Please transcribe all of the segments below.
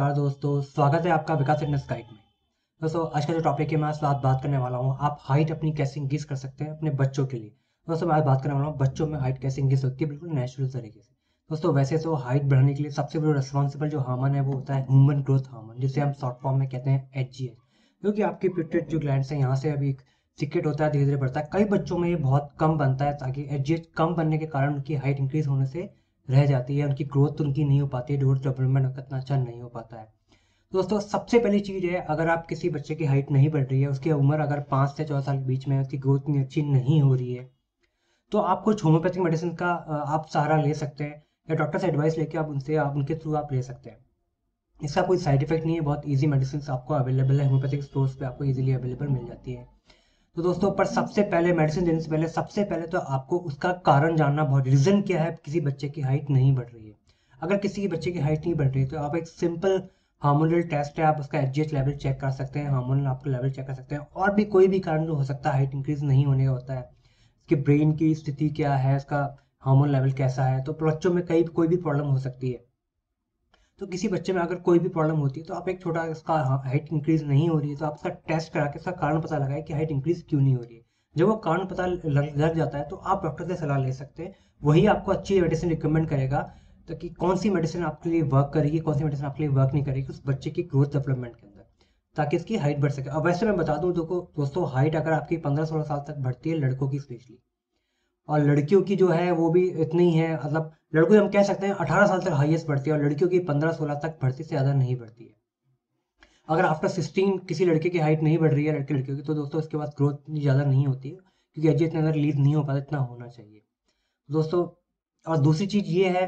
नमस्कार दोस्तों, स्वागत है आपका विकास फिटनेस गाइड में। दोस्तों आज का जो टॉपिक है मैं आज बात करने वाला हूँ, आप हाइट अपनी कैसे इंक्रीज कर सकते हैं अपने बच्चों के लिए। दोस्तों मैं आज बात करने वाला हूँ बच्चों में हाइट कैसे इंक्रीज होती है बिल्कुल नेचुरल तरीके से। दोस्तों वैसे तो हाइट बढ़ाने के लिए सबसे बड़ा रिस्पॉन्सिबल जो हार्मोन है वो होता है ह्यूमन ग्रोथ हार्मोन, जिसे हम शॉर्ट फॉर्म में कहते हैं HGH, क्योंकि आपके पिट्यूटरी जो ग्लैंड है यहाँ से अभी एक सिक्रेट होता है, धीरे धीरे बढ़ता है। कई बच्चों में ये बहुत कम बनता है, ताकि HGH कम बनने के कारण उनकी हाइट इंक्रीज होने से रह जाती है, उनकी ग्रोथ उनकी नहीं हो पाती है, डोर डेवलपमेंट उतना अच्छा नहीं हो पाता है। दोस्तों सबसे पहली चीज़ है, अगर आप किसी बच्चे की हाइट नहीं बढ़ रही है, उसकी उम्र अगर 5 से 14 साल के बीच में, उसकी ग्रोथ इतनी अच्छी नहीं हो रही है, तो आप कुछ होम्योपैथिक मेडिसिन का आप सहारा ले सकते हैं या डॉक्टर से एडवाइस लेके आप उनके थ्रू ले सकते हैं। इसका कोई साइड इफेक्ट नहीं है, बहुत ईजी मेडिसिन आपको अवेलेबल है, होम्योपैथिक स्टोर्स पर आपको ईजिली अवेलेबल मिल जाती है। तो दोस्तों पर सबसे पहले मेडिसिन देने से पहले तो आपको उसका कारण जानना, बहुत रीज़न क्या है किसी बच्चे की हाइट नहीं बढ़ रही है। अगर किसी के बच्चे की हाइट नहीं बढ़ रही है तो आप एक सिंपल हार्मोनल टेस्ट है, आप उसका HGH लेवल चेक कर सकते हैं, हार्मोनल आपका लेवल चेक कर सकते हैं। और भी कोई भी कारण जो हो सकता है हाइट इंक्रीज नहीं होने का होता है, उसके ब्रेन की स्थिति क्या है, उसका हार्मोन लेवल कैसा है। तो बच्चों में कोई भी प्रॉब्लम हो सकती है, तो किसी बच्चे में अगर कोई भी प्रॉब्लम होती है तो आप एक छोटा इसका हाइट इंक्रीज नहीं हो रही है तो आप उसका टेस्ट करा के उसका कारण पता लगाए कि हाइट इंक्रीज क्यों नहीं हो रही है। जब वो कारण पता लग जाता है तो आप डॉक्टर से सलाह ले सकते हैं, वही आपको अच्छी मेडिसिन रिकमेंड करेगा, तो कि कौन सी मेडिसिन आपके लिए वर्क करेगी, कौन सी मेडिसिन आपके लिए वर्क नहीं करेगी उस बच्चे की ग्रोथ डेवलपमेंट के अंदर, ताकि इसकी हाइट बढ़ सके। अब वैसे मैं बता दूँ दोस्तों, हाइट अगर आपकी 15-16 साल तक बढ़ती है, लड़कों की स्पेशली, और लड़कियों की जो है वो भी इतनी है, मतलब लड़कों की हम कह सकते हैं 18 साल तक हाईएस्ट बढ़ती है और लड़कियों की 15-16 तक बढ़ती, से ज़्यादा नहीं बढ़ती है। अगर आफ्टर 16 किसी लड़के की हाइट नहीं बढ़ रही है लड़कियों की, तो दोस्तों उसके बाद ग्रोथ ज़्यादा नहीं होती है, क्योंकि एज इतना रिलीज नहीं हो पाता इतना होना चाहिए दोस्तों। और दूसरी चीज़ ये है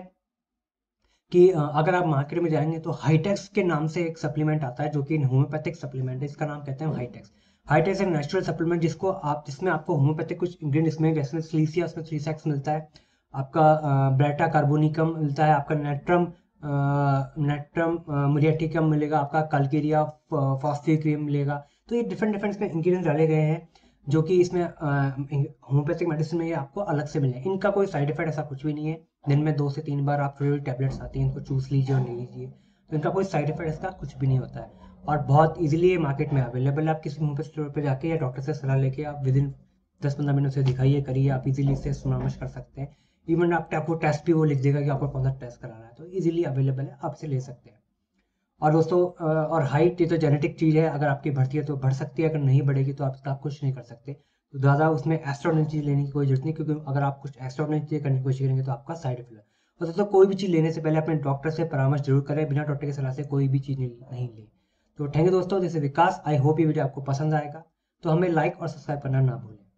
कि अगर आप मार्केट में जाएंगे तो हाइटेक्स के नाम से एक सप्लीमेंट आता है, जो कि होम्योपैथिक सप्लीमेंट है, इसका नाम कहते हैं हाइटेक्स। हाइटेक्स एक नेचुरल सप्लीमेंट जिसमें आपको होम्योपैथिक कुछ इंग्रेडिएंट इसमें, जैसे सिलिसिया, उसमें 3x मिलता है, आपका ब्रेटा कार्बोनिकम मिलता है, आपका नेट्रम मुरियाटिकम मिलेगा, आपका कैल्केरिया फॉस्फोरिका मिलेगा। तो ये डिफरेंट इसमें इंग्रेडिएंट्स डाले गए हैं, जो कि इसमें होम्योपैथिक मेडिसिन में ये आपको अलग से मिले। इनका कोई साइड इफेक्ट ऐसा कुछ भी नहीं है, दिन में 2 से 3 बार आप थोड़ी टैबलेट्स आती हैं, इनको चूस लीजिए और ले लीजिए, तो इनका कोई साइड इफेक्ट इसका कुछ भी नहीं होता है और बहुत इजीली ये मार्केट में अवेलेबल है। आप किसी होम्योपैथ स्टोर पर जाके या डॉक्टर से सलाह लेके आप विदिन 10-15 मिनट से दिखाइए करिए, आप इजीली इससे परामर्श कर सकते हैं। इवन आपको टेस्ट भी वो लिख देगा कि आपको कौन सा टेस्ट कराना है, तो इजीली अवेलेबल है, आप इसे ले सकते हैं। और दोस्तों और हाइट ये तो जेनेटिक चीज़ है, अगर आपकी बढ़ती है तो बढ़ सकती है, अगर नहीं बढ़ेगी तो आप कुछ नहीं कर सकते, तो ज़्यादा उसमें एक्स्ट्राऑर्डिनरी चीज़ लेने की कोई जरूरत नहीं, क्योंकि अगर आप कुछ एक्स्ट्राऑर्डिनरी चीज़ करने की कोशिश करेंगे तो आपका साइड इफेक्ट। और दोस्तों कोई भी चीज़ लेने से पहले अपने डॉक्टर से परामर्श जरूर करें, बिना डॉक्टर की सलाह से कोई भी चीज़ नहीं लें। तो थैंक यू दोस्तों, this is Vikas, I hope ये वीडियो आपको पसंद आएगा, तो हमें लाइक और सब्सक्राइब करना ना भूलें।